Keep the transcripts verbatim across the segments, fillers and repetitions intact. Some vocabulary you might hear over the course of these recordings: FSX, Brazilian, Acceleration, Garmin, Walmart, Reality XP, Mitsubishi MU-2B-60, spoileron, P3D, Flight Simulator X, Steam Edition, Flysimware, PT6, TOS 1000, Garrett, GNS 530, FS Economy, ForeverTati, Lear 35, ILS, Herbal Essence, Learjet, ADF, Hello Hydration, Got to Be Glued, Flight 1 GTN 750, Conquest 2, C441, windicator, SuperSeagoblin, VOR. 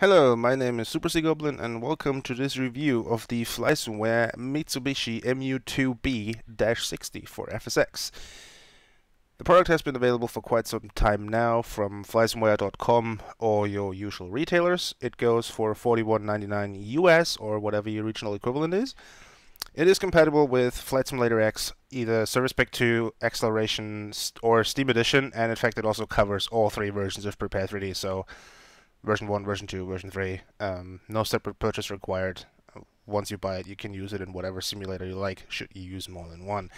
Hello, my name is SuperSeagoblin and welcome to this review of the Flysimware Mitsubishi M U two B sixty for F S X. The product has been available for quite some time now from flysimware dot com or your usual retailers. It goes for forty-one ninety-nine U S or whatever your regional equivalent is. It is compatible with Flight Simulator X, either Service Pack two, Acceleration or Steam Edition, and in fact it also covers all three versions of Prepare three D, so version one, version two, version three, um, no separate purchase required. Once you buy it, you can use it in whatever simulator you like, should you use more than one.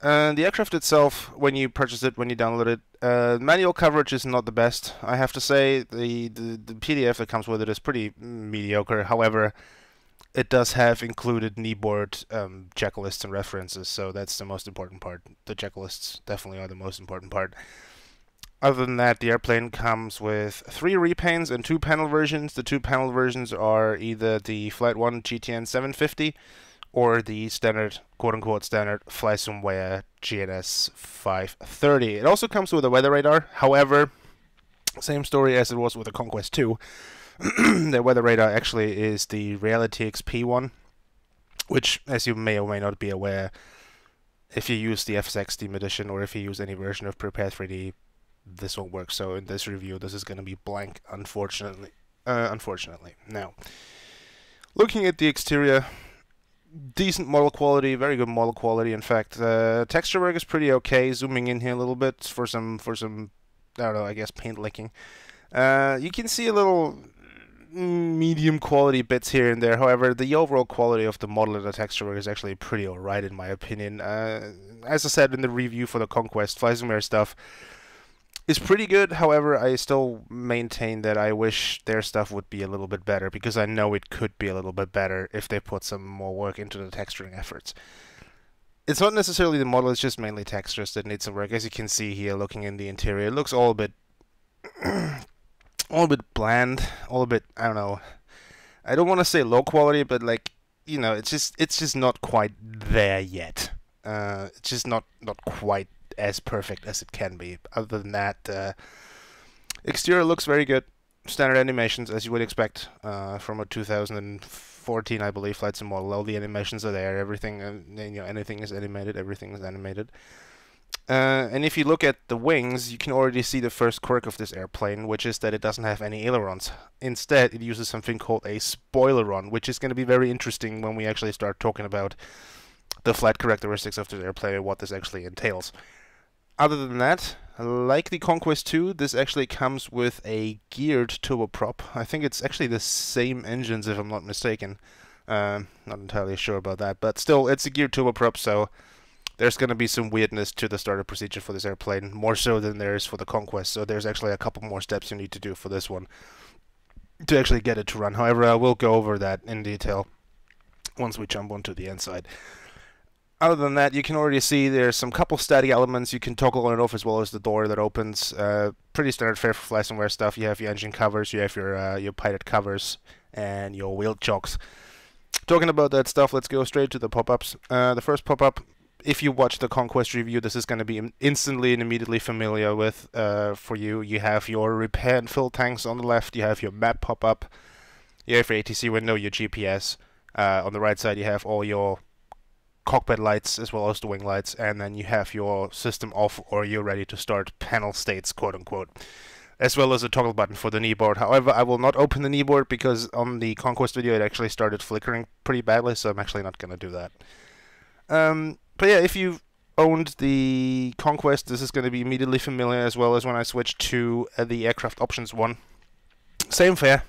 Uh, the aircraft itself, when you purchase it, when you download it, uh, manual coverage is not the best, I have to say. The, the, the P D F that comes with it is pretty mediocre. However, it does have included kneeboard um, checklists and references, so that's the most important part. The checklists definitely are the most important part. Other than that, the airplane comes with three repaints and two panel versions. The two panel versions are either the Flight one G T N seven fifty or the standard, quote-unquote standard, Flysimware G N S five thirty. It also comes with a weather radar. However, same story as it was with the Conquest two. The weather radar actually is the Reality X P one, which, as you may or may not be aware, if you use the F S X Steam Edition or if you use any version of Prepare three D, this won't work. So in this review, this is going to be blank, unfortunately. Uh, unfortunately. Now, looking at the exterior, decent model quality, very good model quality. In fact, uh, texture work is pretty okay. Zooming in here a little bit for some for some, I don't know, I guess paint licking. Uh, you can see a little medium quality bits here and there. However, the overall quality of the model and the texture work is actually pretty alright in my opinion. Uh, as I said in the review for the Conquest, Flysimware stuff is pretty good. However, I still maintain that I wish their stuff would be a little bit better, because I know it could be a little bit better if they put some more work into the texturing efforts. It's not necessarily the model, it's just mainly textures that need some work. As you can see here, looking in the interior, it looks all a bit all a bit bland, all a bit, I don't know, I don't want to say low quality, but like, you know, it's just it's just not quite there yet. Uh, it's just not, not quite as perfect as it can be. Other than that, uh, exterior looks very good. Standard animations, as you would expect, uh, from a two thousand fourteen, I believe, Flight Sim model. All the animations are there. Everything, uh, you know, anything is animated. Everything is animated. Uh, and if you look at the wings, you can already see the first quirk of this airplane, which is that it doesn't have any ailerons. Instead, it uses something called a spoileron, which is going to be very interesting when we actually start talking about the flight characteristics of this airplane and what this actually entails. Other than that, like the Conquest two, this actually comes with a geared turboprop. I think it's actually the same engines, if I'm not mistaken. Uh, not entirely sure about that, but still, it's a geared turboprop, so there's going to be some weirdness to the starter procedure for this airplane, more so than there is for the Conquest, so there's actually a couple more steps you need to do for this one to actually get it to run. However, I will go over that in detail once we jump onto the inside. Other than that, you can already see there's some couple static elements you can toggle on and off, as well as the door that opens. Uh, pretty standard fare for Flysimware stuff. You have your engine covers, you have your uh, your pilot covers, and your wheel chocks. Talking about that stuff, let's go straight to the pop-ups. Uh, the first pop-up, if you watch the Conquest review, this is going to be instantly and immediately familiar with uh, for you. You have your repair and fill tanks on the left, you have your map pop-up, you have your A T C window, your G P S. Uh, on the right side, you have all your cockpit lights as well as the wing lights, and then you have your system off or you're ready to start panel states, quote unquote, as well as a toggle button for the kneeboard. However, I will not open the kneeboard because on the Conquest video it actually started flickering pretty badly, so I'm actually not going to do that. Um, but yeah, if you've owned the Conquest, this is going to be immediately familiar, as well as when I switch to uh, the aircraft options one. Same fare,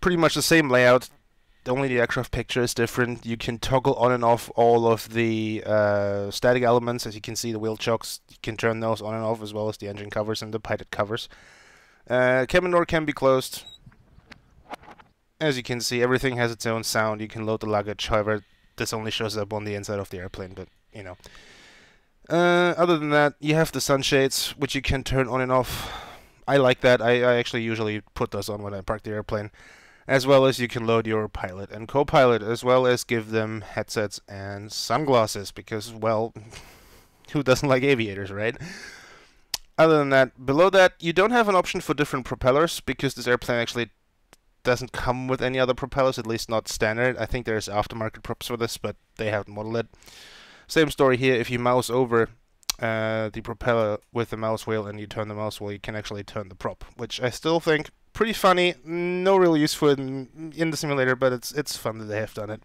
pretty much the same layout. Only the aircraft picture is different. You can toggle on and off all of the uh, static elements. As you can see, the wheel chocks, you can turn those on and off, as well as the engine covers and the pilot covers. Uh, cabin door can be closed. As you can see, everything has its own sound. You can load the luggage. However, this only shows up on the inside of the airplane, but you know. Uh, other than that, you have the sunshades, which you can turn on and off. I like that. I, I actually usually put those on when I park the airplane. As well as you can load your pilot and co-pilot, as well as give them headsets and sunglasses, because, well, who doesn't like aviators, right? Other than that, below that, you don't have an option for different propellers, because this airplane actually doesn't come with any other propellers, at least not standard. I think there's aftermarket props for this, but they haven't modeled it. Same story here. If you mouse over uh, the propeller with the mouse wheel and you turn the mouse wheel, you can actually turn the prop, which I still think pretty funny. No real use for it in, in the simulator, but it's it's fun that they have done it.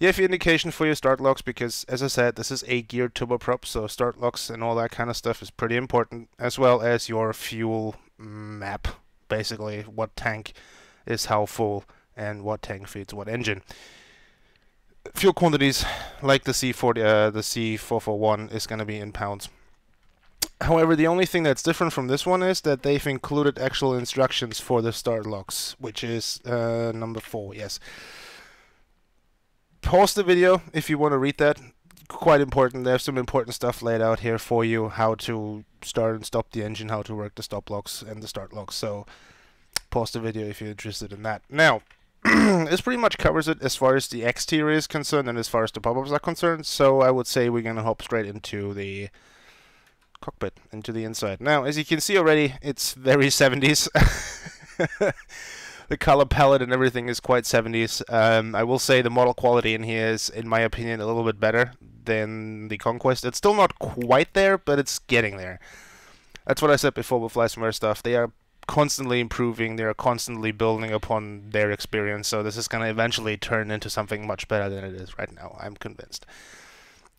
You have your indication for your start locks because, as I said, this is a geared turboprop, so start locks and all that kind of stuff is pretty important, as well as your fuel map, basically what tank is how full and what tank feeds what engine. Fuel quantities like the C four forty-one is going to be in pounds. However, the only thing that's different from this one is that they've included actual instructions for the start locks, which is uh, number four, yes. Pause the video if you want to read that. Quite important. There's some important stuff laid out here for you, how to start and stop the engine, how to work the stop locks and the start locks. So pause the video if you're interested in that. Now, this pretty much covers it as far as the exterior is concerned and as far as the pop-ups are concerned. So I would say we're going to hop straight into the cockpit, into the inside. Now, as you can see already, it's very seventies. The color palette and everything is quite seventies. Um, I will say the model quality in here is, in my opinion, a little bit better than the Conquest. It's still not quite there, but it's getting there. That's what I said before with Flysimware stuff. They are constantly improving. They are constantly building upon their experience. So this is going to eventually turn into something much better than it is right now. I'm convinced.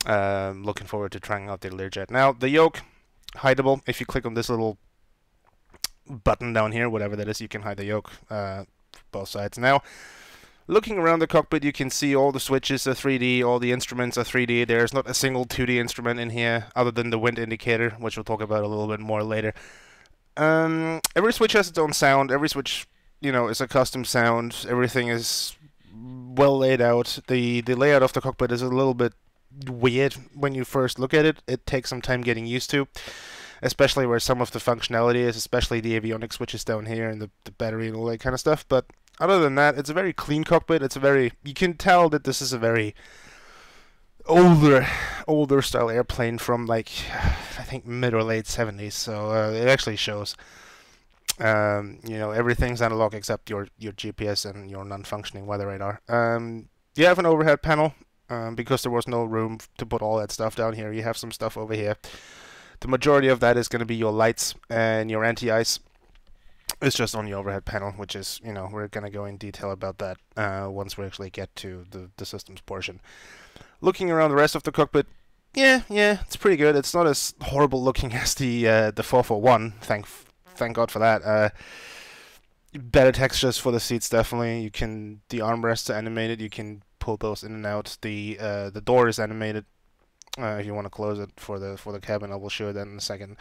Um, looking forward to trying out the Learjet. Now, the yoke, hideable. If you click on this little button down here, whatever that is, you can hide the yoke uh, both sides. Now, looking around the cockpit, you can see all the switches are three D, all the instruments are three D. There's not a single two D instrument in here other than the wind indicator, which we'll talk about a little bit more later. Um, every switch has its own sound. Every switch, you know, is a custom sound. Everything is well laid out. The, the layout of the cockpit is a little bit weird when you first look at it. It takes some time getting used to, especially where some of the functionality is, especially the avionics, which is down here, and the, the battery and all that kind of stuff. But other than that, it's a very clean cockpit. It's a very, you can tell that this is a very older, older style airplane from, like, I think mid or late seventies. So uh, it actually shows. Um, you know, everything's analog except your, your G P S and your non-functioning weather radar. Um, you have an overhead panel um, because there was no room to put all that stuff down here. You have some stuff over here. The majority of that is going to be your lights and your anti-ice. It's just on the overhead panel, which is, you know, we're going to go in detail about that uh, once we actually get to the, the systems portion. Looking around the rest of the cockpit, yeah, yeah, it's pretty good. It's not as horrible looking as the uh, the four forty-one, thank thank God for that. Uh, better textures for the seats, definitely. You can, the armrests are animated, you can pull those in and out. The, uh, the door is animated. Uh, if you want to close it for the for the cabin, I will show you that in a second.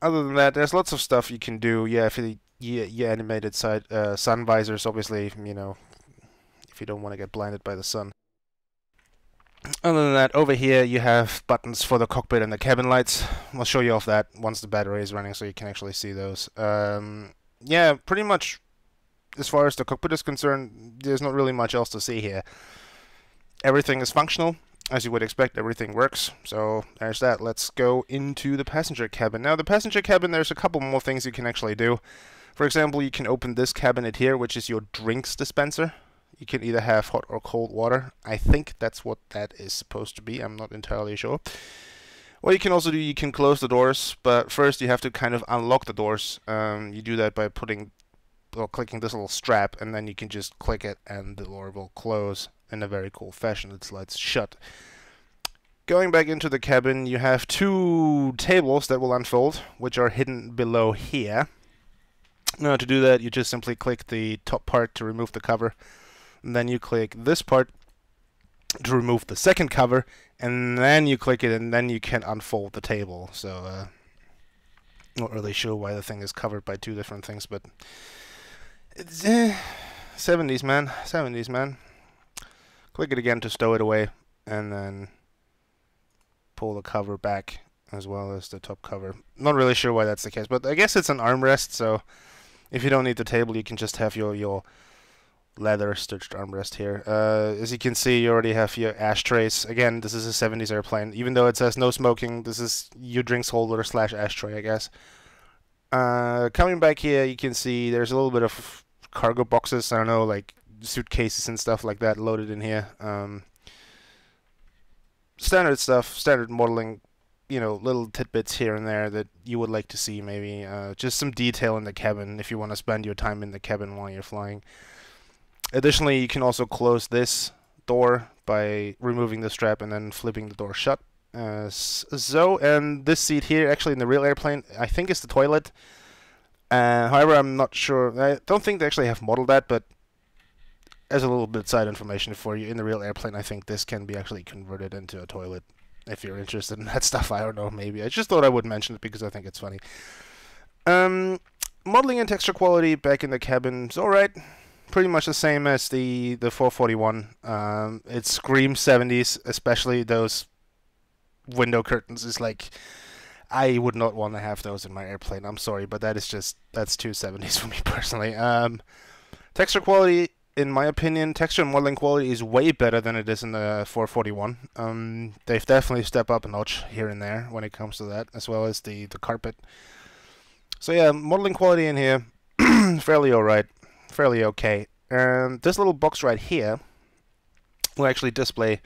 Other than that, there's lots of stuff you can do. Yeah, for the yeah, yeah animated side, uh, sun visors, obviously, you know, if you don't want to get blinded by the sun. Other than that, over here you have buttons for the cockpit and the cabin lights. I'll show you off that once the battery is running, so you can actually see those. Um, yeah, pretty much as far as the cockpit is concerned, there's not really much else to see here. Everything is functional. As you would expect, everything works. So there's that. Let's go into the passenger cabin. Now, the passenger cabin, there's a couple more things you can actually do. For example, you can open this cabinet here, which is your drinks dispenser. You can either have hot or cold water. I think that's what that is supposed to be. I'm not entirely sure. What you can also do, you can close the doors, but first you have to kind of unlock the doors. Um, you do that by putting or clicking this little strap, and then you can just click it and the door will close in a very cool fashion. It slides shut. Going back into the cabin, you have two tables that will unfold, which are hidden below here. Now, to do that, you just simply click the top part to remove the cover, and then you click this part to remove the second cover, and then you click it, and then you can unfold the table. So, uh, not really sure why the thing is covered by two different things, but it's, eh, seventies, man. seventies, man. Click it again to stow it away, and then pull the cover back as well as the top cover. Not really sure why that's the case, but I guess it's an armrest, so if you don't need the table, you can just have your, your leather-stitched armrest here. Uh, as you can see, you already have your ashtrays. Again, this is a seventies airplane. Even though it says no smoking, this is your drinks holder slash ashtray, I guess. Uh, coming back here, you can see there's a little bit of cargo boxes, I don't know, like suitcases and stuff like that loaded in here. Um, standard stuff, standard modeling, you know, little tidbits here and there that you would like to see maybe. Uh, just some detail in the cabin if you want to spend your time in the cabin while you're flying. Additionally, you can also close this door by removing the strap and then flipping the door shut. Uh, so, and this seat here, actually in the real airplane, I think is the toilet. Uh, however, I'm not sure. I don't think they actually have modeled that, but as a little bit of side information for you, in the real airplane, I think this can be actually converted into a toilet. If you're interested in that stuff, I don't know, maybe. I just thought I would mention it because I think it's funny. Um, modeling and texture quality back in the cabin is alright. Pretty much the same as the, the four forty-one. Um, it screams seventies, especially those window curtains. It's like, I would not want to have those in my airplane. I'm sorry, but that is just, that's two seventies for me personally. Um, texture quality, in my opinion, texture and modeling quality is way better than it is in the four forty-one. Um, they've definitely stepped up a notch here and there when it comes to that, as well as the, the carpet. So yeah, modeling quality in here, fairly alright, fairly okay. And this little box right here will actually display,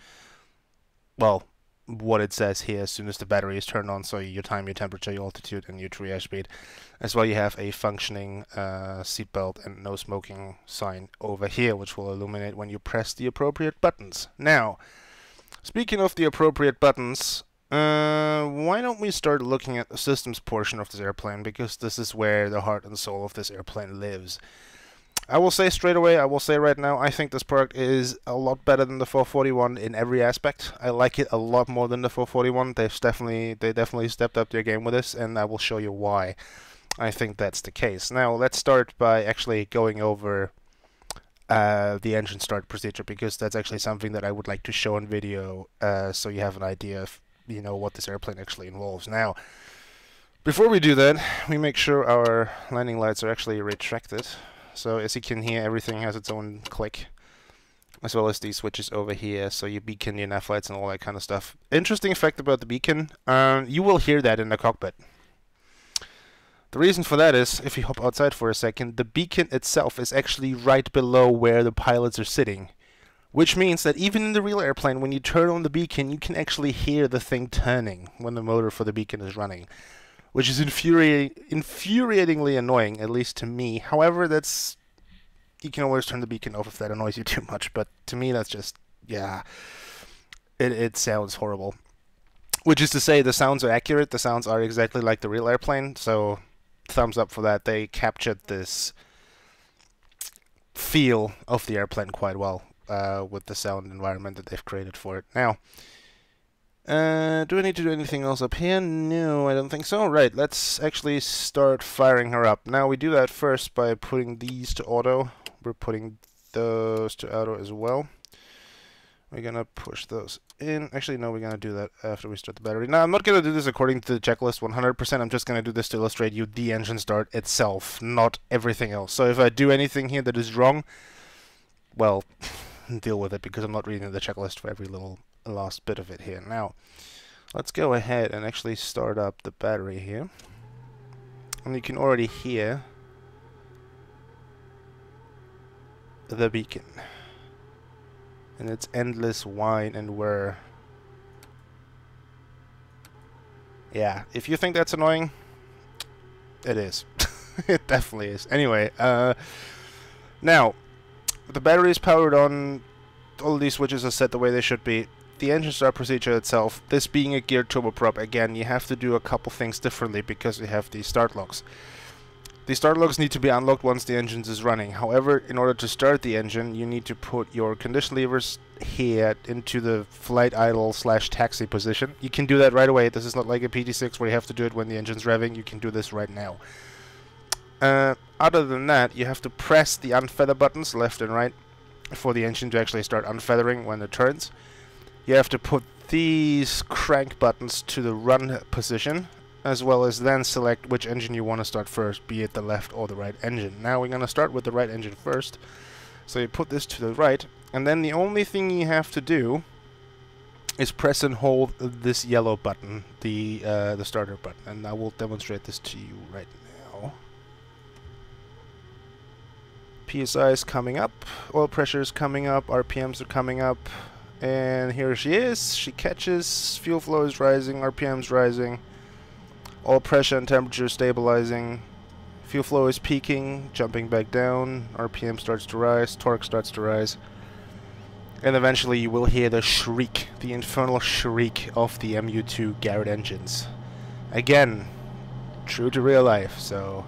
well, what it says here as soon as the battery is turned on, so your time, your temperature, your altitude, and your triage speed. As well, you have a functioning uh, seatbelt and no smoking sign over here, which will illuminate when you press the appropriate buttons. Now, speaking of the appropriate buttons, uh, why don't we start looking at the systems portion of this airplane, because this is where the heart and soul of this airplane lives. I will say straight away, I will say right now, I think this product is a lot better than the four forty-one in every aspect. I like it a lot more than the four forty-one. They've definitely, they definitely stepped up their game with this, and I will show you why I think that's the case. Now, let's start by actually going over uh, the engine start procedure, because that's actually something that I would like to show in video, uh, so you have an idea of, you know, what this airplane actually involves. Now, before we do that, we make sure our landing lights are actually retracted. So as you can hear, everything has its own click, as well as these switches over here, so your beacon, your nav lights, and all that kind of stuff. Interesting fact about the beacon, um, you will hear that in the cockpit. The reason for that is, if you hop outside for a second, the beacon itself is actually right below where the pilots are sitting. Which means that even in the real airplane, when you turn on the beacon, you can actually hear the thing turning when the motor for the beacon is running. Which is infuri infuriatingly annoying, at least to me. However, that's, you can always turn the beacon off if that annoys you too much, but to me that's just, yeah, it, it sounds horrible. Which is to say, the sounds are accurate, the sounds are exactly like the real airplane, so thumbs up for that. They captured this feel of the airplane quite well uh, with the sound environment that they've created for it. Now, Uh, do I need to do anything else up here? No, I don't think so. Right, let's actually start firing her up. Now, we do that first by putting these to auto. We're putting those to auto as well. We're gonna push those in. Actually, no, we're gonna do that after we start the battery. Now, I'm not gonna do this according to the checklist one hundred percent. I'm just gonna do this to illustrate you the engine start itself, not everything else. So if I do anything here that is wrong, well, deal with it, because I'm not reading the checklist for every little last bit of it here. Now, let's go ahead and actually start up the battery here. And you can already hear the beacon and its endless whine and whir. Yeah, if you think that's annoying, it is. It definitely is. Anyway, uh, now, the battery is powered on, all of these switches are set the way they should be. The engine start procedure itself, this being a geared turboprop, again, you have to do a couple things differently because we have these start locks. The start locks need to be unlocked once the engine is running. However, in order to start the engine, you need to put your condition levers here into the flight idle slash taxi position. You can do that right away. This is not like a P T six where you have to do it when the engine's revving. You can do this right now. Uh, other than that, you have to press the unfeather buttons left and right for the engine to actually start unfeathering when it turns. You have to put these crank buttons to the run position, as well as then select which engine you want to start first, be it the left or the right engine. Now we're going to start with the right engine first. So you put this to the right, and then the only thing you have to do is press and hold this yellow button, the, uh, the starter button, and I will demonstrate this to you right now. P S I is coming up, oil pressure is coming up, R P Ms are coming up, and here she is, she catches, fuel flow is rising, R P Ms rising, oil pressure and temperature stabilizing, fuel flow is peaking, jumping back down, R P M starts to rise, torque starts to rise, and eventually you will hear the shriek, the infernal shriek of the M U two Garrett engines. Again, true to real life, so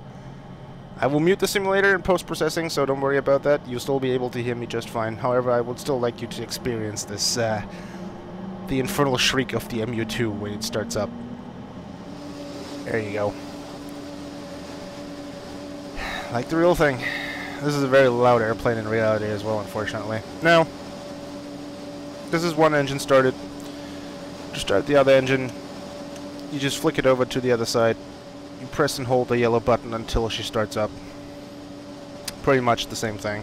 I will mute the simulator in post-processing, so don't worry about that. You'll still be able to hear me just fine. However, I would still like you to experience this, uh, the infernal shriek of the M U two when it starts up. There you go. Like the real thing. This is a very loud airplane in reality as well, unfortunately. Now, this is one engine started. To start the other engine, you just flick it over to the other side. You press and hold the yellow button until she starts up. Pretty much the same thing.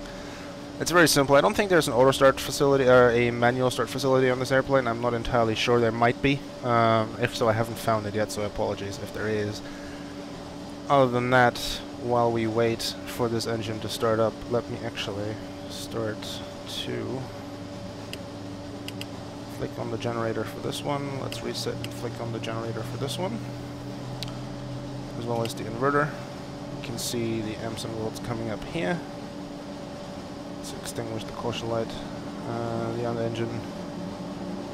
It's very simple. I don't think there's an auto start facility or a manual start facility on this airplane. I'm not entirely sure. There might be. Um, if so, I haven't found it yet, so apologies if there is. Other than that, while we wait for this engine to start up, let me actually start to flick on the generator for this one. Let's reset and flick on the generator for this one, as well as the inverter. You can see the amps and volts coming up here. Let's extinguish the caution light. Uh, the other engine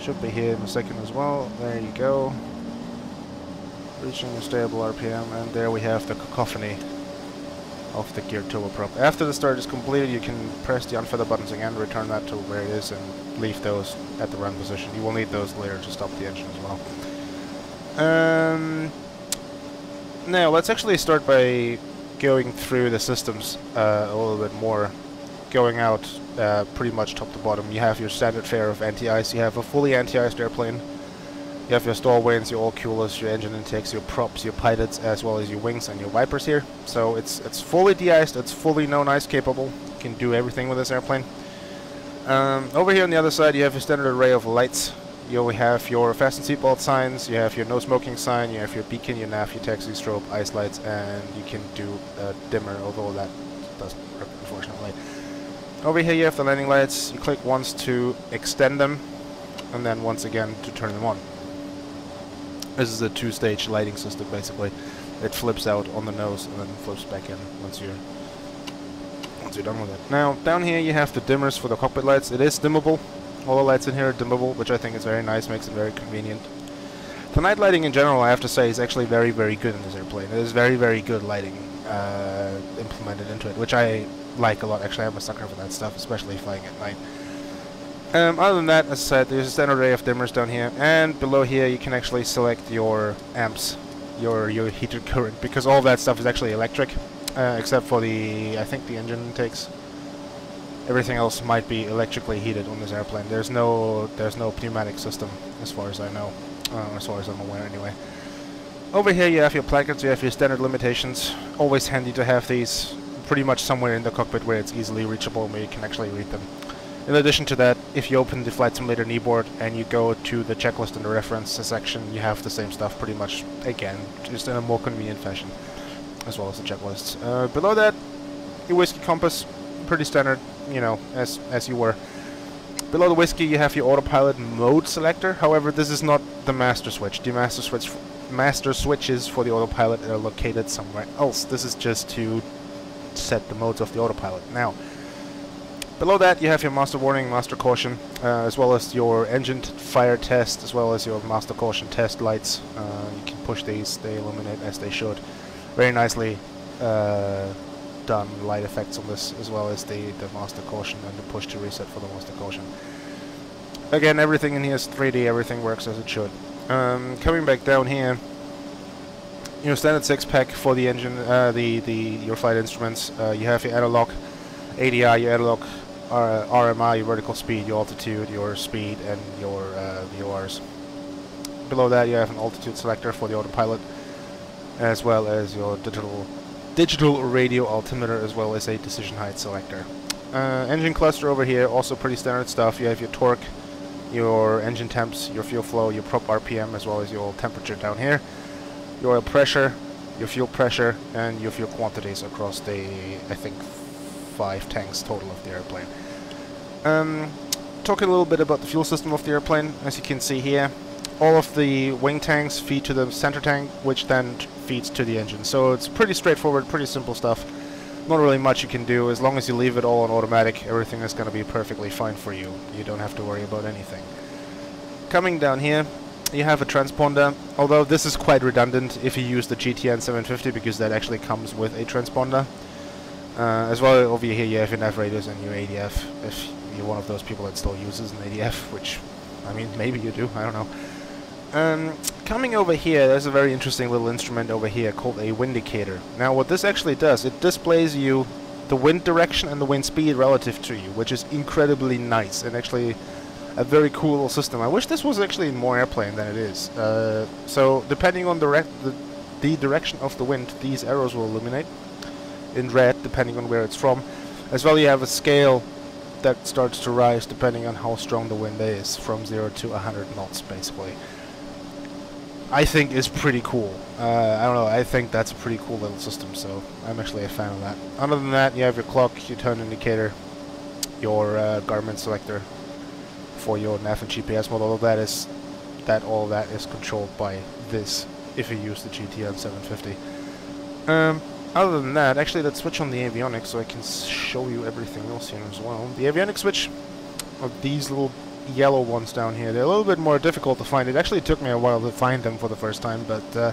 should be here in a second as well. There you go. Reaching a stable R P M, and there we have the cacophony of the geared turboprop. After the start is completed, you can press the unfeather buttons again, return that to where it is, and leave those at the run position. You will need those later to stop the engine as well. Um. Now, let's actually start by going through the systems uh, a little bit more, going out uh, pretty much top to bottom. You have your standard fare of anti-ice, you have a fully anti-iced airplane, you have your stall vanes, your all coolers, your engine intakes, your props, your pilots, as well as your wings and your wipers here. So it's it's fully de-iced, it's fully known ice capable, you can do everything with this airplane. Um, over here on the other side you have your standard array of lights. You'll have your fasten seatbelt signs, you have your no smoking sign, you have your beacon, your nav, your taxi strobe, ice lights, and you can do a dimmer, although that doesn't work, unfortunately. Over here you have the landing lights. You click once to extend them, and then once again to turn them on. This is a two-stage lighting system, basically. It flips out on the nose and then flips back in once you're, once you're done with it. Now, down here you have the dimmers for the cockpit lights. It is dimmable. All the lights in here are dimmable, which I think is very nice, makes it very convenient. The night lighting in general, I have to say, is actually very, very good in this airplane. It is very, very good lighting uh, implemented into it, which I like a lot. Actually, I'm a sucker for that stuff, especially flying at night. Um, other than that, as I said, there's a standard array of dimmers down here, and below here you can actually select your amps, your, your heated current, because all that stuff is actually electric, uh, except for the, I think, the engine intakes. Everything else might be electrically heated on this airplane. There's no there's no pneumatic system, as far as I know, uh, as far as I'm aware anyway. Over here you have your placards, you have your standard limitations. Always handy to have these pretty much somewhere in the cockpit where it's easily reachable and where you can actually read them. In addition to that, if you open the Flight Simulator kneeboard and you go to the checklist and the reference section, you have the same stuff pretty much, again, just in a more convenient fashion, as well as the checklists. Uh, below that, your whiskey compass, pretty standard, you know, as as you were. Below the whiskey you have your autopilot mode selector. However, this is not the master switch. The master switch master switches for the autopilot are located somewhere else. This is just to set the modes of the autopilot. Now, below that you have your master warning, master caution, uh, as well as your engine fire test, as well as your master caution test lights. Uh, you can push these, they illuminate as they should. Very nicely uh, done light effects on this, as well as the, the master caution and the push to reset for the master caution. Again, everything in here is three D, everything works as it should. Um, coming back down here, your standard six-pack for the engine, uh, the, the your flight instruments, uh, you have your analog, A D I, your analog, uh, R M I, your vertical speed, your altitude, your speed, and your uh, V O Rs. Below that you have an altitude selector for the autopilot, as well as your digital digital radio altimeter, as well as a decision height selector. Uh, engine cluster over here, also pretty standard stuff. You have your torque, your engine temps, your fuel flow, your prop R P M, as well as your oil temperature down here, your oil pressure, your fuel pressure, and your fuel quantities across the, I think, five tanks total of the airplane. Um, talk a little bit about the fuel system of the airplane. As you can see here, all of the wing tanks feed to the center tank, which then feeds to the engine. So it's pretty straightforward, pretty simple stuff. Not really much you can do. As long as you leave it all on automatic, everything is going to be perfectly fine for you. You don't have to worry about anything. Coming down here, you have a transponder, although this is quite redundant if you use the G T N seven fifty, because that actually comes with a transponder. Uh, as well, over here you have your nav radios and your A D F, if you're one of those people that still uses an A D F, which, I mean, maybe you do, I don't know. Um, coming over here, there's a very interesting little instrument over here called a windicator. Now, what this actually does, it displays you the wind direction and the wind speed relative to you, which is incredibly nice and actually a very cool little system. I wish this was actually in more airplane than it is. Uh, so, depending on the, the, the direction of the wind, these arrows will illuminate in red, depending on where it's from. As well, you have a scale that starts to rise depending on how strong the wind is, from zero to one hundred knots, basically. I think is pretty cool. Uh, I don't know, I think that's a pretty cool little system, so I'm actually a fan of that. Other than that, you have your clock, your turn indicator, your uh, Garmin selector for your nav and G P S model. All that is, that all that is controlled by this if you use the G T N seven fifty. Um, other than that, actually, let's switch on the avionics so I can show you everything else here as well. The avionics switch are these little yellow ones down here. They're a little bit more difficult to find. It actually took me a while to find them for the first time, but uh,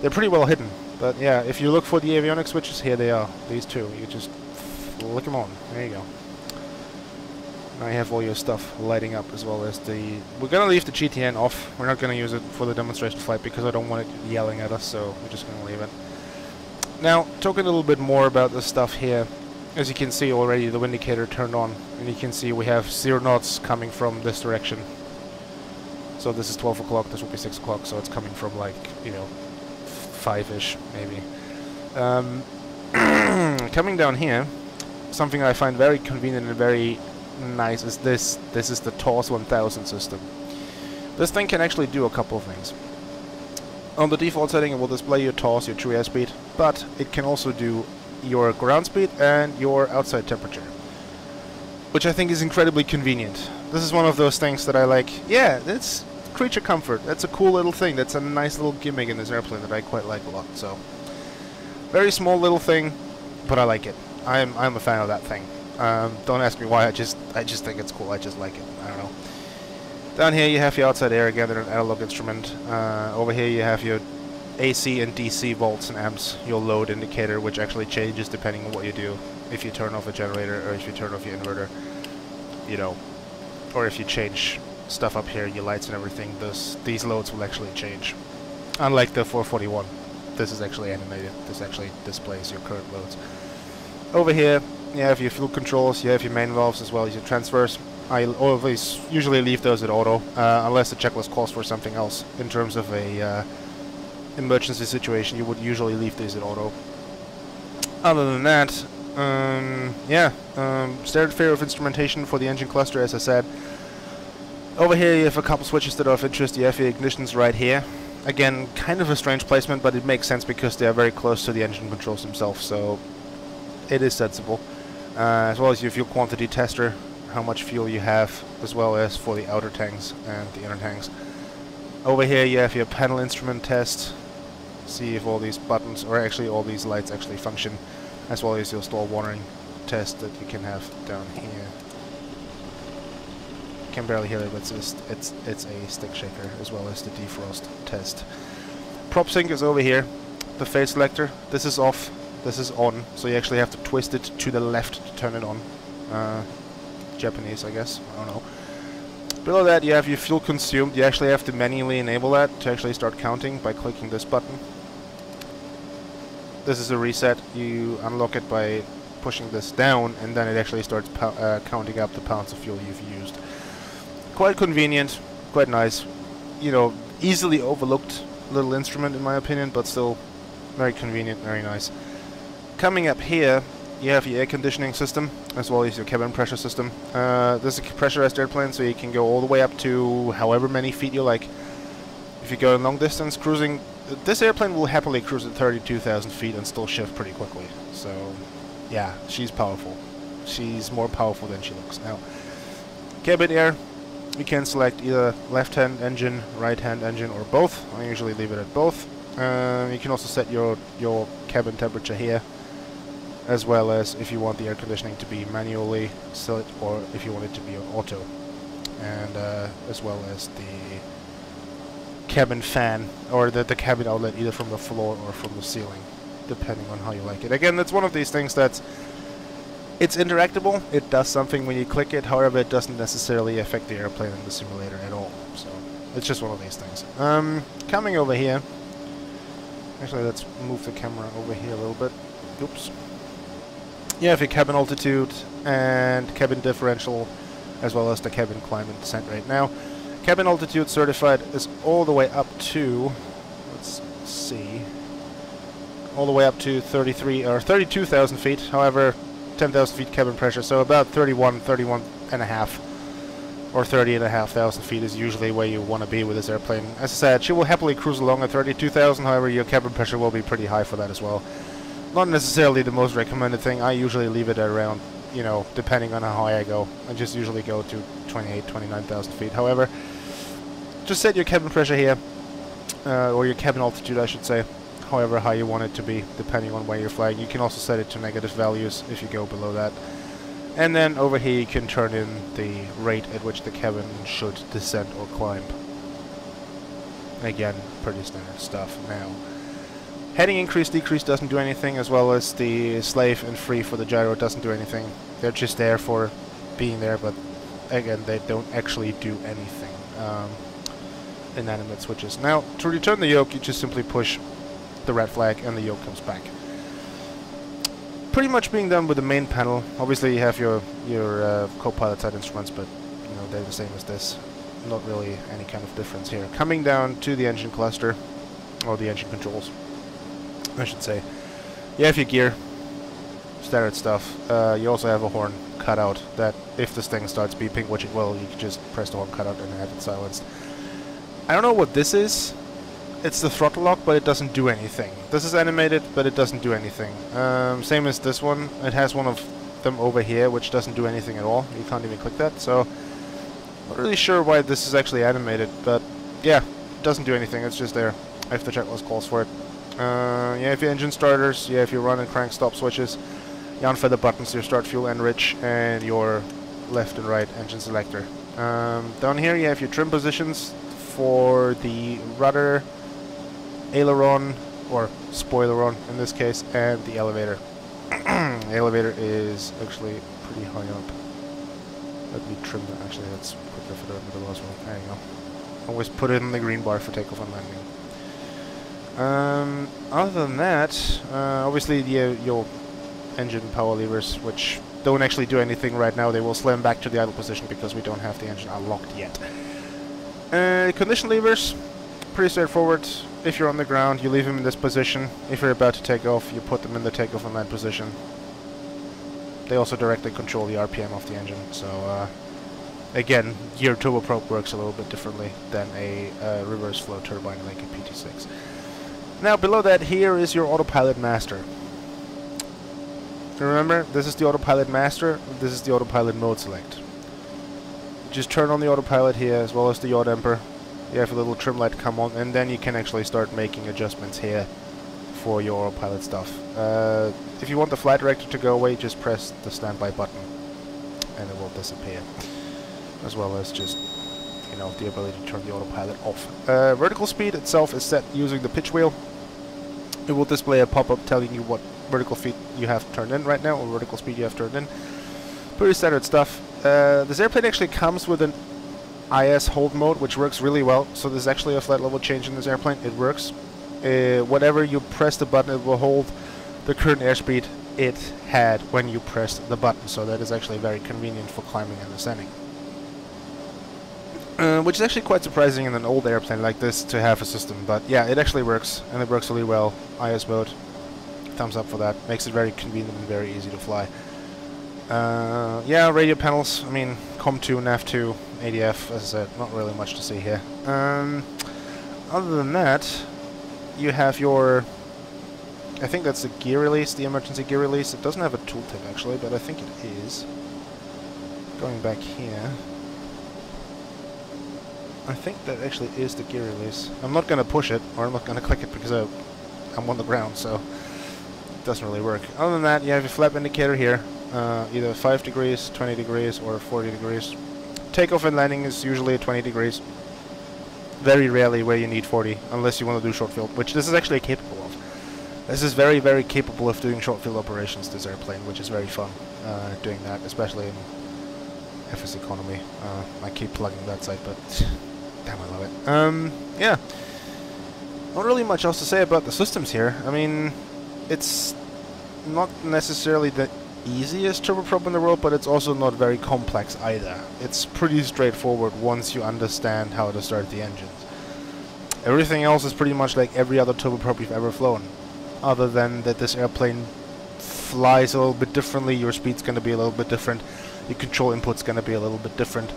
they're pretty well hidden. But yeah, if you look for the avionics switches, here they are. These two. You just flick them on. There you go. Now you have all your stuff lighting up, as well as the... We're gonna leave the G T N off. We're not gonna use it for the demonstration flight because I don't want it yelling at us, so we're just gonna leave it. Now, talking a little bit more about this stuff here. As you can see already, the wind indicator turned on, and you can see we have zero knots coming from this direction. So this is twelve o'clock, this will be six o'clock, so it's coming from, like, you know, five-ish, maybe. Um, coming down here, something I find very convenient and very nice is this. This is the T O S one thousand system. This thing can actually do a couple of things. On the default setting, it will display your T O S, your true airspeed, but it can also do your ground speed and your outside temperature, which I think is incredibly convenient. This is one of those things that I like. Yeah, that's creature comfort. That's a cool little thing. That's a nice little gimmick in this airplane that I quite like a lot. So, very small little thing, but I like it. I'm I'm a fan of that thing. Um, don't ask me why. I just I just think it's cool. I just like it. I don't know. Down here you have your outside air again, an analog instrument. Uh, over here you have your A C and D C volts and amps, your load indicator, which actually changes depending on what you do. If you turn off a generator, or if you turn off your inverter, you know, or if you change stuff up here, your lights and everything, those, these loads will actually change. Unlike the four forty-one, this is actually animated. This actually displays your current loads. Over here, you have your fuel controls, you have your main valves, as well as your transfers. I always usually leave those at auto, uh, unless the checklist calls for something else. In terms of a uh, emergency situation, you would usually leave these at auto. Other than that, um, yeah, um, standard fare of instrumentation for the engine cluster, as I said. Over here you have a couple switches that are of interest. You have your ignitions right here. Again, kind of a strange placement, but it makes sense because they are very close to the engine controls themselves, so it is sensible. Uh, as well as your fuel quantity tester, how much fuel you have, as well as for the outer tanks and the inner tanks. Over here you have your panel instrument test. See if all these buttons, or actually all these lights, actually function, as well as your stall warning test that you can have down here. Can barely hear it, but it's it's it's a stick shaker, as well as the defrost test. Prop sync is over here. The phase selector. This is off. This is on. So you actually have to twist it to the left to turn it on. Uh, Japanese, I guess. I don't know. Below that you have your fuel consumed. You actually have to manually enable that to actually start counting by clicking this button. This is a reset. You unlock it by pushing this down, and then it actually starts uh, counting up the pounds of fuel you've used. Quite convenient, quite nice. You know, easily overlooked little instrument in my opinion, but still very convenient, very nice. Coming up here, you have your air conditioning system, as well as your cabin pressure system. Uh, this is a pressurized airplane, so you can go all the way up to however many feet you like. If you go long distance cruising, this airplane will happily cruise at thirty-two thousand feet and still shift pretty quickly. So, yeah, she's powerful. She's more powerful than she looks. Now, cabin air, you can select either left-hand engine, right-hand engine, or both. I usually leave it at both. Uh, you can also set your, your cabin temperature here, as well as if you want the air conditioning to be manually set or if you want it to be on auto. And uh, as well as the cabin fan, or the, the cabin outlet, either from the floor or from the ceiling, depending on how you like it. Again, that's one of these things that's... It's interactable, it does something when you click it, however it doesn't necessarily affect the airplane in the simulator at all. So, it's just one of these things. Um, coming over here... Actually, let's move the camera over here a little bit. Oops. You have your cabin altitude and cabin differential, as well as the cabin climb and descent right now. Cabin altitude certified is all the way up to, let's see, all the way up to thirty-three or thirty-two thousand feet. However, ten thousand feet cabin pressure, so about thirty-one, thirty-one and a half, or thirty and a half thousand feet is usually where you want to be with this airplane. As I said, she will happily cruise along at thirty-two thousand, however your cabin pressure will be pretty high for that as well. Not necessarily the most recommended thing, I usually leave it around, you know, depending on how high I go. I just usually go to twenty-eight, twenty-nine thousand feet. However, just set your cabin pressure here, uh, or your cabin altitude I should say, however high you want it to be, depending on where you're flying. You can also set it to negative values if you go below that. And then over here you can turn in the rate at which the cabin should descend or climb. Again, pretty standard stuff. Now, heading increase, decrease doesn't do anything, as well as the slave and free for the gyro doesn't do anything. They're just there for being there, but again, they don't actually do anything. Um, inanimate switches. Now, to return the yoke, you just simply push the red flag and the yoke comes back. Pretty much being done with the main panel. Obviously you have your your uh, co-pilot side instruments, but you know they're the same as this. Not really any kind of difference here. Coming down to the engine cluster, or the engine controls, I should say. You have your gear, standard stuff. Uh, you also have a horn cutout that, if this thing starts beeping, which it will, you can just press the horn cutout and have it silenced. I don't know what this is. It's the throttle lock, but it doesn't do anything. This is animated, but it doesn't do anything. Um, same as this one. It has one of them over here, which doesn't do anything at all. You can't even click that, so... Not really sure why this is actually animated, but... Yeah, it doesn't do anything. It's just there, if the checklist calls for it. Uh, yeah, if your engine starters, yeah, if you run and crank stop switches, your unfeather buttons, your start fuel enrich, and your left and right engine selector. Um, down here you have your trim positions for the rudder, aileron, or spoileron in this case, and the elevator. The elevator is actually pretty high up. Let me trim that. Actually, that's quicker for the, for the last one. There you go. Always put it in the green bar for takeoff and landing. Um, other than that, uh, obviously the, your engine power levers, which don't actually do anything right now. They will slam back to the idle position because we don't have the engine unlocked yet. Uh, condition levers, pretty straightforward. If you're on the ground, you leave them in this position. If you're about to take off, you put them in the takeoff and land position. They also directly control the R P M of the engine, so uh, again, your turboprop works a little bit differently than a uh, reverse flow turbine like a P T six. Now below that here is your autopilot master. Remember, this is the autopilot master, this is the autopilot mode select. Just turn on the autopilot here, as well as the yaw damper. You have a little trim light come on, and then you can actually start making adjustments here for your autopilot stuff. Uh, if you want the flight director to go away, just press the standby button and it will disappear. As well as just, you know, the ability to turn the autopilot off. Uh, vertical speed itself is set using the pitch wheel. It will display a pop-up telling you what vertical speed you have turned in right now, or vertical speed you have turned in. Pretty standard stuff. Uh, this airplane actually comes with an I S hold mode, which works really well. So there's actually a flight level change in this airplane. It works. Uh, whenever you press the button, it will hold the current airspeed it had when you pressed the button. So that is actually very convenient for climbing and descending. Uh, which is actually quite surprising in an old airplane like this to have a system, but yeah, it actually works, and it works really well. I S mode, thumbs up for that. Makes it very convenient and very easy to fly. Uh, yeah, radio panels, I mean, COM two, N A V two, A D F, as I said, not really much to see here. Um, other than that, you have your, I think that's the gear release, the emergency gear release. It doesn't have a tooltip actually, but I think it is. Going back here, I think that actually is the gear release. I'm not going to push it, or I'm not going to click it because I, I'm on the ground, so it doesn't really work. Other than that, you have your flap indicator here, uh, either five degrees, twenty degrees, or forty degrees. Takeoff and landing is usually twenty degrees. Very rarely where you need forty, unless you want to do short field, which this is actually capable of. This is very, very capable of doing short field operations, this airplane, which is very fun uh, doing that, especially in F S Economy. Uh, I keep plugging that side, but damn, I love it. Um, yeah. Not really much else to say about the systems here. I mean, it's not necessarily the easiest turboprop in the world, but it's also not very complex either. It's pretty straightforward once you understand how to start the engines. Everything else is pretty much like every other turboprop you've ever flown, other than that this airplane flies a little bit differently, your speed's going to be a little bit different, your control input's going to be a little bit different.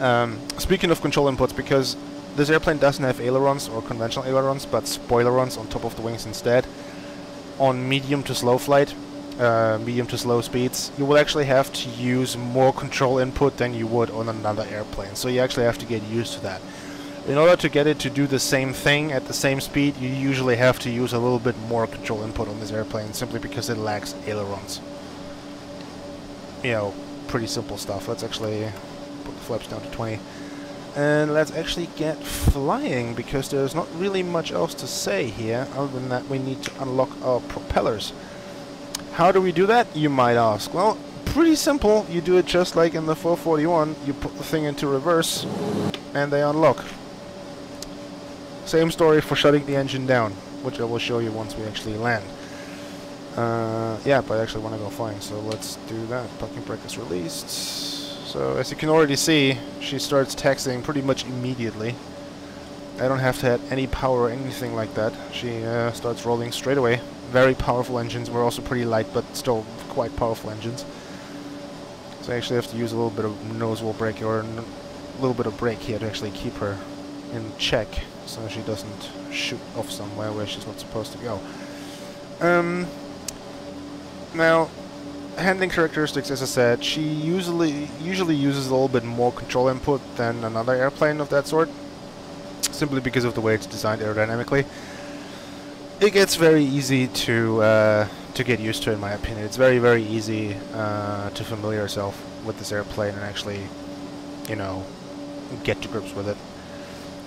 Um, speaking of control inputs, because this airplane doesn't have ailerons or conventional ailerons, but spoilerons on top of the wings instead, on medium to slow flight, Uh, medium to slow speeds, you will actually have to use more control input than you would on another airplane. So you actually have to get used to that. In order to get it to do the same thing at the same speed, you usually have to use a little bit more control input on this airplane, simply because it lacks ailerons. You know, pretty simple stuff. Let's actually put the flaps down to twenty. And let's actually get flying, because there's not really much else to say here, other than that we need to unlock our propellers. How do we do that, you might ask? Well, pretty simple. You do it just like in the four forty-one. You put the thing into reverse, and they unlock. Same story for shutting the engine down, which I will show you once we actually land. Uh, yeah, but I actually want to go flying, so let's do that. Parking brake is released. So, as you can already see, she starts taxiing pretty much immediately. I don't have to add any power or anything like that. She uh, starts rolling straight away. Very powerful engines. We're also pretty light, but still quite powerful engines. So I actually have to use a little bit of nose wheel brake or a n little bit of brake here to actually keep her in check, so she doesn't shoot off somewhere where she's not supposed to go. Um, now, handling characteristics, as I said, she usually usually uses a little bit more control input than another airplane of that sort, simply because of the way it's designed aerodynamically. It gets very easy to uh, to get used to, in my opinion. It's very, very easy uh, to familiar yourself with this airplane and actually, you know, get to grips with it.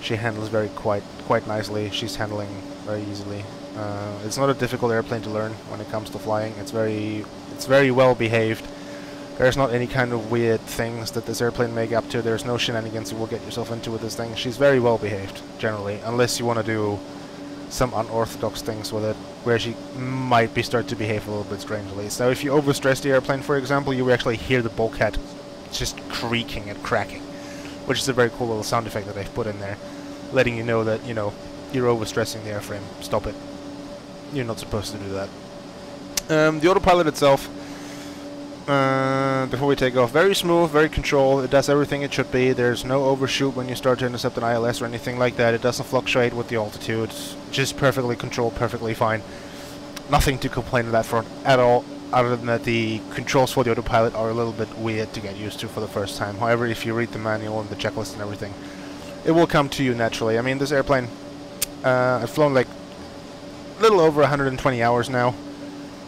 She handles very quite quite nicely. She's handling very easily. Uh, it's not a difficult airplane to learn when it comes to flying. It's very it's very well behaved. There's not any kind of weird things that this airplane may get up to. There's no shenanigans you will get yourself into with this thing. She's very well behaved generally, unless you want to do some unorthodox things with it, where she might be start to behave a little bit strangely. So if you overstress the airplane, for example, you will actually hear the bulkhead just creaking and cracking, which is a very cool little sound effect that they've put in there, letting you know that, you know, you're overstressing the airframe. Stop it. You're not supposed to do that. Um, the autopilot itself, uh, before we take off, very smooth, very controlled. It does everything it should be. There's no overshoot when you start to intercept an I L S or anything like that. It doesn't fluctuate with the altitude. Just perfectly controlled, perfectly fine. Nothing to complain on that front at all, other than that the controls for the autopilot are a little bit weird to get used to for the first time. However, if you read the manual and the checklist and everything, it will come to you naturally. I mean, this airplane, uh, I've flown like a little over one hundred twenty hours now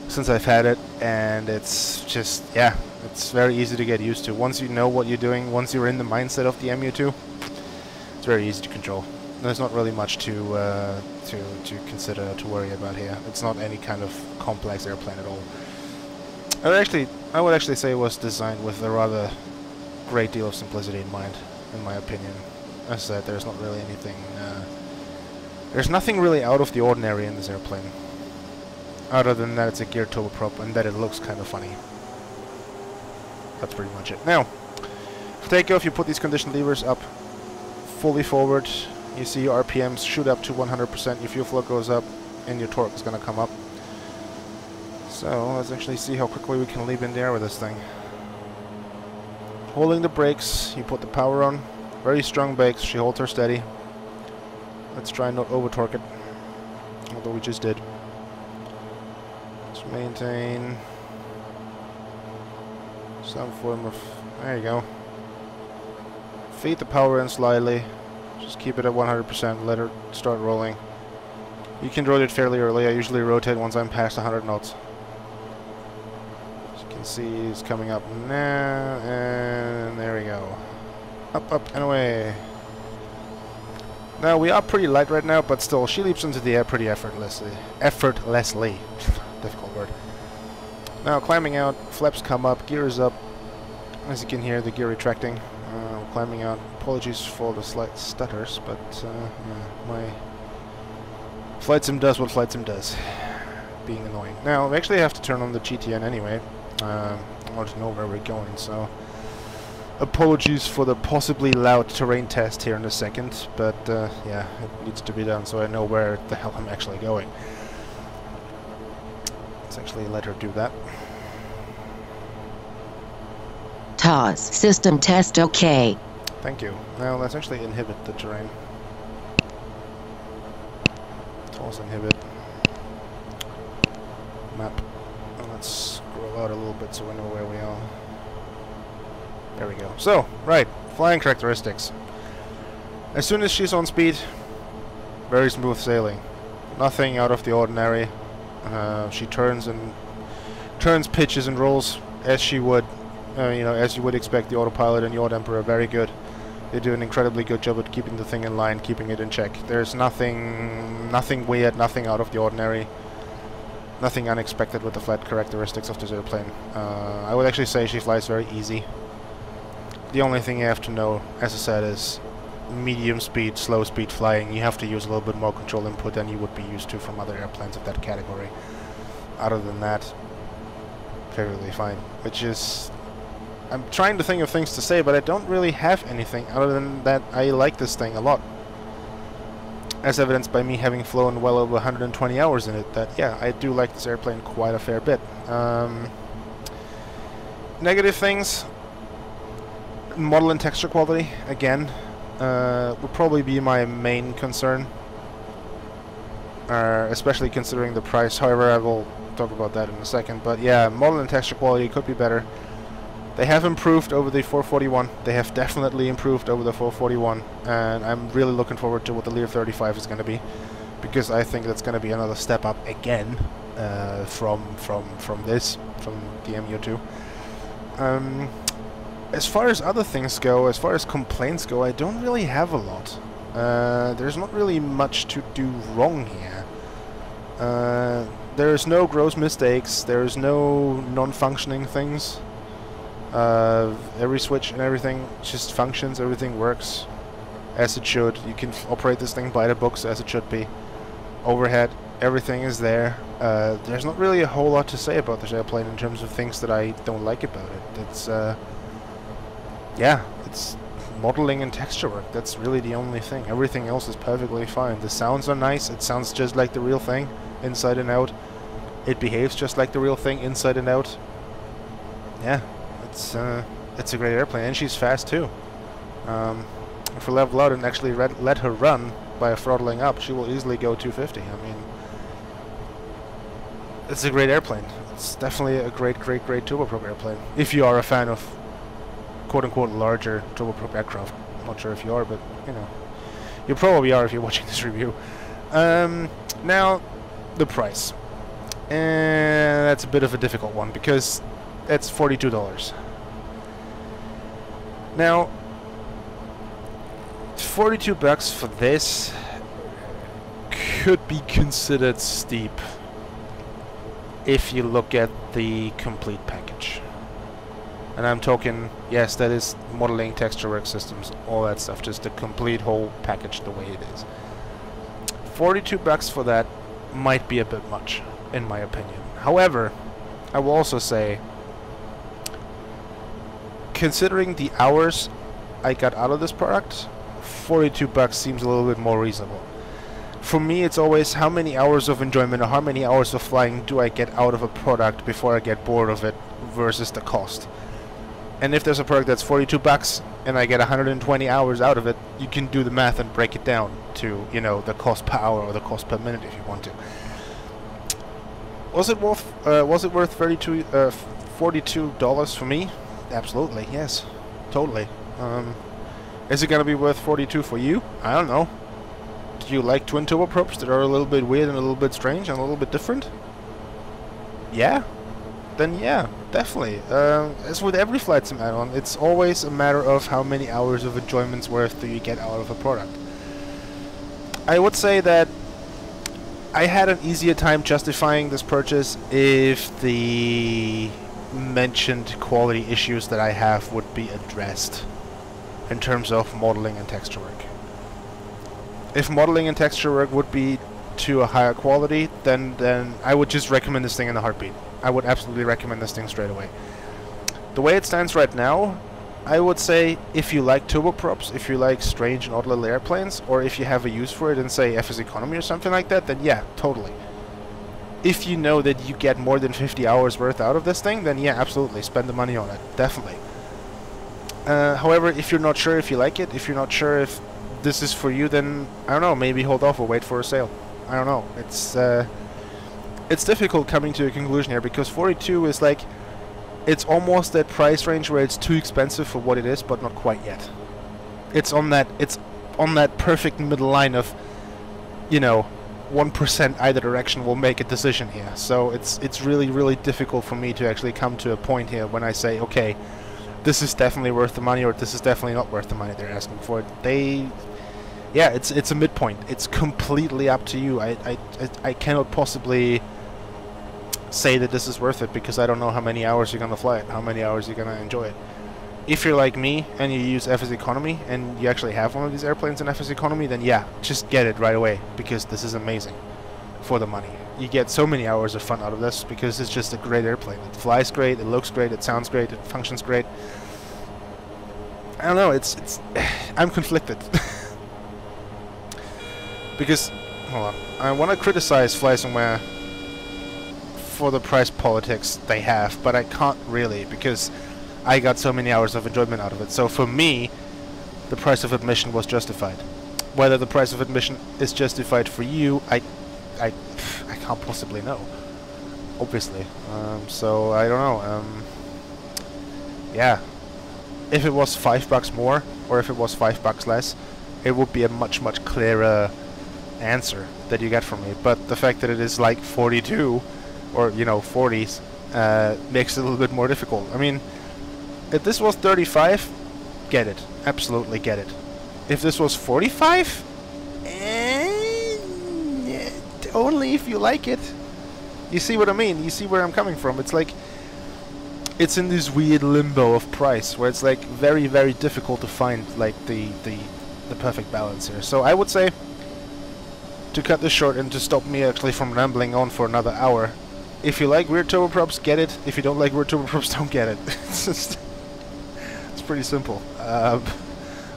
since I've had it, and it's just, yeah, it's very easy to get used to. Once you know what you're doing, once you're in the mindset of the M U two, it's very easy to control. There's not really much to, uh, to to consider, to worry about here. It's not any kind of complex airplane at all. I would actually, I would actually say it was designed with a rather great deal of simplicity in mind, in my opinion. As I said, there's not really anything, uh, there's nothing really out of the ordinary in this airplane, other than that it's a geared turboprop and that it looks kind of funny. That's pretty much it. Now, for takeoff, you put these condition levers up fully forward. You see your R P Ms shoot up to one hundred percent, your fuel flow goes up, and your torque is going to come up. So, let's actually see how quickly we can leap in the air with this thing. Holding the brakes, you put the power on. Very strong brakes, she holds her steady. Let's try and not over-torque it. what we just did. Let's maintain some form of... there you go. Feed the power in slightly. Just keep it at one hundred percent. Let it start rolling. You can rotate fairly early. I usually rotate once I'm past one hundred knots. As you can see, it's coming up now, and there we go. Up, up, and away. Now, we are pretty light right now, but still, she leaps into the air pretty effortlessly. Effortlessly. Difficult word. Now, climbing out, flaps come up, gear is up. As you can hear, the gear retracting. Uh, climbing out. Apologies for the slight stutters, but uh, yeah, my... Flight Sim does what Flight Sim does, being annoying. Now, we actually have to turn on the G T N anyway. Uh, I want to know where we're going, so... Apologies for the possibly loud terrain test here in a second, but uh, yeah, it needs to be done so I know where the hell I'm actually going. Let's actually let her do that. T O S system test okay. Thank you. Now let's actually inhibit the terrain. T O S inhibit. Map. And let's scroll out a little bit so we know where we are. There we go. So, right, flying characteristics. As soon as she's on speed, very smooth sailing. Nothing out of the ordinary. Uh, she turns and turns, pitches and rolls as she would, uh, you know, as you would expect. The autopilot and yacht emperor, very good. They do an incredibly good job at keeping the thing in line, keeping it in check. There's nothing, nothing weird, nothing out of the ordinary. Nothing unexpected with the flight characteristics of this airplane. Uh, I would actually say she flies very easy. The only thing you have to know, as I said, is medium speed, slow speed flying. You have to use a little bit more control input than you would be used to from other airplanes of that category. Other than that, perfectly fine. Which is... I'm trying to think of things to say, but I don't really have anything other than that I like this thing a lot. As evidenced by me having flown well over one hundred twenty hours in it, that, yeah, I do like this airplane quite a fair bit. Um, negative things... Model and texture quality, again, uh, would probably be my main concern, uh, especially considering the price. However, I will talk about that in a second. But yeah, model and texture quality could be better. They have improved over the four forty-one. They have definitely improved over the four forty-one, and I'm really looking forward to what the Lear thirty-five is going to be, because I think that's going to be another step up again uh, from from from this, from the M U two. Um, As far as other things go, as far as complaints go, I don't really have a lot. Uh, there's not really much to do wrong here. Uh, there's no gross mistakes, there's no non-functioning things. Uh, every switch and everything just functions, everything works as it should. You can f operate this thing by the books as it should be. Overhead, everything is there. Uh, there's not really a whole lot to say about this airplane in terms of things that I don't like about it. It's... Uh, Yeah, it's modeling and texture work. That's really the only thing. Everything else is perfectly fine. The sounds are nice. It sounds just like the real thing, inside and out. It behaves just like the real thing, inside and out. Yeah, it's uh, it's a great airplane, and she's fast too. Um, if we level out and actually let her run by throttling up, she will easily go two fifty. I mean, it's a great airplane. It's definitely a great, great, great turboprop airplane. If you are a fan of quote-unquote larger turboprop aircraft. I'm not sure if you are, but, you know, you probably are if you're watching this review. Um, now, the price. And that's a bit of a difficult one, because that's forty-two dollars. Now, forty-two bucks for this could be considered steep if you look at the complete package. And I'm talking, yes, that is modeling, texture work, systems, all that stuff. Just the complete whole package the way it is. forty-two bucks for that might be a bit much, in my opinion. However, I will also say, considering the hours I got out of this product, forty-two bucks seems a little bit more reasonable. For me, it's always how many hours of enjoyment or how many hours of flying do I get out of a product before I get bored of it versus the cost. And if there's a perk that's forty-two bucks and I get one hundred twenty hours out of it, you can do the math and break it down to, you know, the cost per hour or the cost per minute if you want to. Was it worth uh, was it worth forty-two dollars for me? Absolutely, yes. Totally. Um, is it going to be worth forty-two for you? I don't know. Do you like twin turbo props that are a little bit weird and a little bit strange and a little bit different? Yeah? Then yeah, definitely. Uh, as with every flight sim add-on, it's always a matter of how many hours of enjoyment's worth do you get out of a product. I would say that I had an easier time justifying this purchase if the mentioned quality issues that I have would be addressed in terms of modeling and texture work. If modeling and texture work would be to a higher quality, then, then I would just recommend this thing in a heartbeat. I would absolutely recommend this thing straight away. The way it stands right now, I would say if you like turboprops, if you like strange and odd little airplanes, or if you have a use for it in, say, F S Economy or something like that, then yeah, totally. If you know that you get more than fifty hours worth out of this thing, then yeah, absolutely, spend the money on it, definitely. Uh, however, if you're not sure if you like it, if you're not sure if this is for you, then, I don't know, maybe hold off or wait for a sale. I don't know, it's... Uh, It's difficult coming to a conclusion here, because forty-two is like, it's almost that price range where it's too expensive for what it is, but not quite yet. It's on that, it's on that perfect middle line of, you know, one percent either direction will make a decision here. So it's it's really, really difficult for me to actually come to a point here when I say, okay, this is definitely worth the money, or this is definitely not worth the money they're asking for it. They... Yeah, it's it's a midpoint. It's completely up to you. I, I, I cannot possibly say that this is worth it, because I don't know how many hours you're going to fly it, how many hours you're going to enjoy it. If you're like me and you use F S Economy and you actually have one of these airplanes in F S Economy, then yeah, just get it right away, because this is amazing for the money. You get so many hours of fun out of this because it's just a great airplane. It flies great, it looks great, it sounds great, it functions great. I don't know, it's... it's I'm conflicted. Because, hold on, I want to criticize Flysimware for the price politics they have, but I can't really, because I got so many hours of enjoyment out of it. So for me, the price of admission was justified. Whether the price of admission is justified for you, I, I, I can't possibly know, obviously. Um, so I don't know. Um, yeah, if it was five bucks more, or if it was five bucks less, it would be a much, much clearer answer that you get from me, but the fact that it is like forty-two or, you know, forties uh, makes it a little bit more difficult. I mean, if this was thirty-five, get it, absolutely get it. If this was forty-five, eh, only if you like it. You see what I mean? You see where I'm coming from? It's like, it's in this weird limbo of price where it's like very, very difficult to find like the the the perfect balance here. So I would say, to cut this short and to stop me actually from rambling on for another hour, if you like weird turboprops, get it. If you don't like weird turboprops, don't get it. It's just, it's pretty simple. Uh,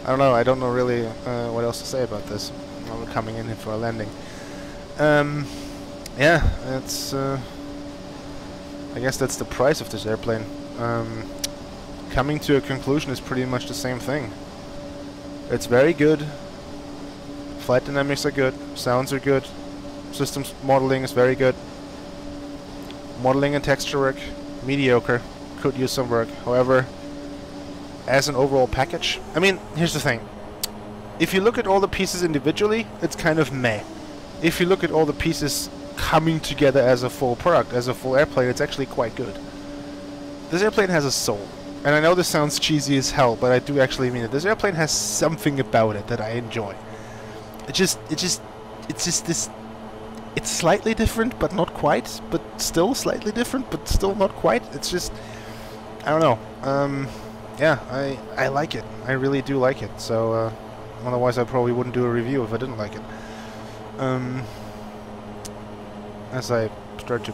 I don't know. I don't know really uh, what else to say about this. We're coming in here for a landing. Um, yeah, that's. Uh, I guess that's the price of this airplane. Um, coming to a conclusion is pretty much the same thing. It's very good. Flight dynamics are good, sounds are good, systems modeling is very good. Modeling and texture work, mediocre, could use some work. However, as an overall package, I mean, here's the thing. If you look at all the pieces individually, it's kind of meh. If you look at all the pieces coming together as a full product, as a full airplane, it's actually quite good. This airplane has a soul. And I know this sounds cheesy as hell, but I do actually mean it. This airplane has something about it that I enjoy. It just, it just, it's just this, it's slightly different, but not quite, but still slightly different, but still not quite. It's just, I don't know. Um, yeah, I, I like it. I really do like it. So, uh, otherwise I probably wouldn't do a review if I didn't like it. Um, as I start to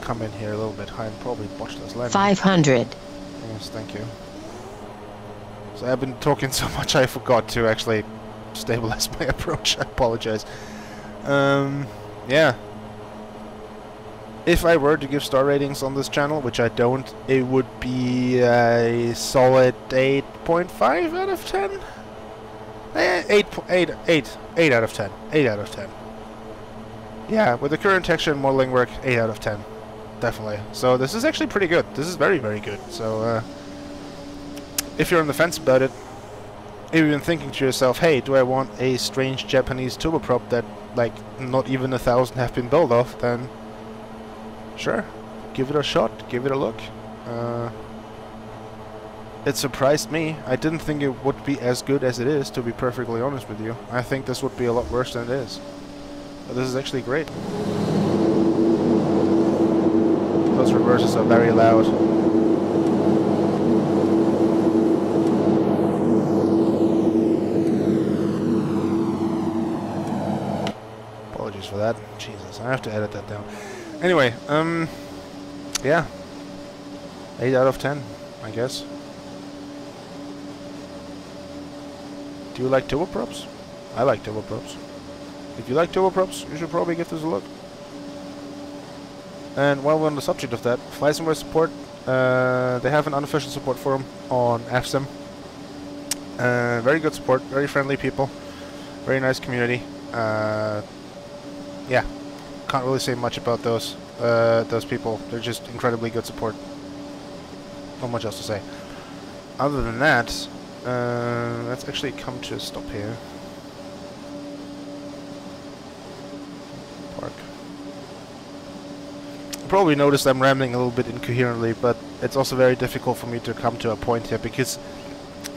come in here a little bit, I probably botched this landing. five hundred. Yes, thank you. So I've been talking so much I forgot to actually stabilize my approach. I apologize. Um, yeah. If I were to give star ratings on this channel, which I don't, it would be a solid eight point five out of ten? Eh, eight, eight, eight, eight out of ten. eight out of ten. Yeah, with the current texture and modeling work, eight out of ten. Definitely. So this is actually pretty good. This is very, very good. So, uh, if you're on the fence about it, if you've been thinking to yourself, hey, do I want a strange Japanese turboprop that, like, not even a thousand have been built off, then... sure, give it a shot, give it a look. Uh, it surprised me. I didn't think it would be as good as it is, to be perfectly honest with you. I think this would be a lot worse than it is. But this is actually great. Those reverses are very loud. Apologies for that. Jesus, I have to edit that down. Anyway, um, yeah, eight out of ten, I guess. Do you like turboprops? I like turboprops. If you like turboprops, you should probably give this a look. And while we're on the subject of that, Flysimware support, uh, they have an unofficial support forum on F S I M. Uh, very good support, very friendly people, very nice community. Uh, yeah. Can't really say much about those uh, those people. They're just incredibly good support. Not much else to say. Other than that, uh, let's actually come to a stop here. Park. You probably noticed I'm rambling a little bit incoherently, but it's also very difficult for me to come to a point here because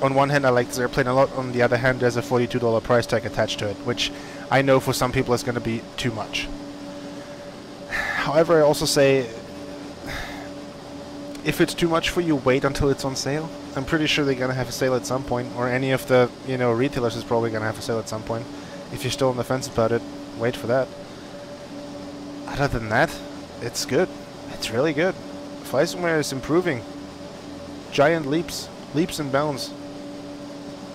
on one hand I like this airplane a lot, on the other hand there's a forty-two dollar price tag attached to it, which I know for some people is going to be too much. However, I also say, if it's too much for you, wait until it's on sale. I'm pretty sure they're going to have a sale at some point, or any of the, you know, retailers is probably going to have a sale at some point. If you're still on the fence about it, wait for that. Other than that, it's good. It's really good. Flysimware is improving. Giant leaps. Leaps and bounds.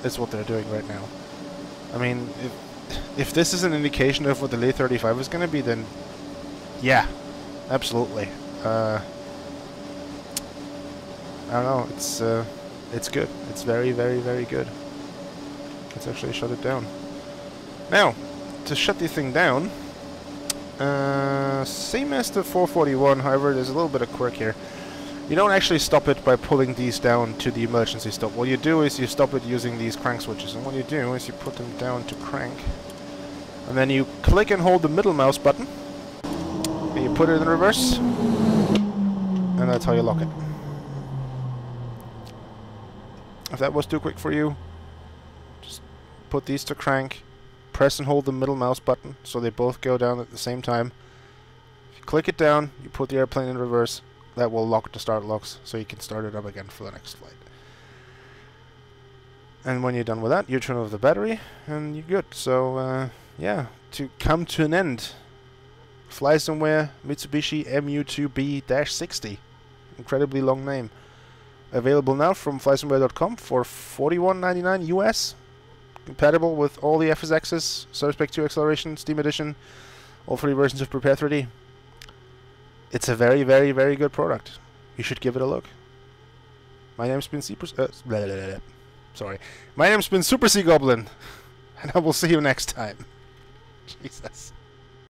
That's what they're doing right now. I mean, if, if this is an indication of what the Lear thirty-five is going to be, then yeah. Absolutely. Uh, I don't know. It's uh, it's good. It's very, very, very good. Let's actually shut it down. Now, to shut the thing down, uh, same as the four forty-one. However, there's a little bit of quirk here. You don't actually stop it by pulling these down to the emergency stop. What you do is you stop it using these crank switches, and what you do is you put them down to crank, and then you click and hold the middle mouse button. You put it in reverse, and that's how you lock it. If that was too quick for you, just put these to crank, press and hold the middle mouse button so they both go down at the same time. If you click it down, you put the airplane in reverse, that will lock the start locks so you can start it up again for the next flight. And when you're done with that, you turn off the battery and you're good. So, uh, yeah, to come to an end. Flysimware Mitsubishi M U two B sixty. Incredibly long name. Available now from flysimware dot com for forty-one ninety-nine U S. Compatible with all the F S X's, Service Pack two Acceleration, Steam Edition, all three versions of Prepare three D. It's a very, very, very good product. You should give it a look. My name's been SuperSeagoblin. Uh, sorry. My name's been SuperSeagoblin. And I will see you next time. Jesus.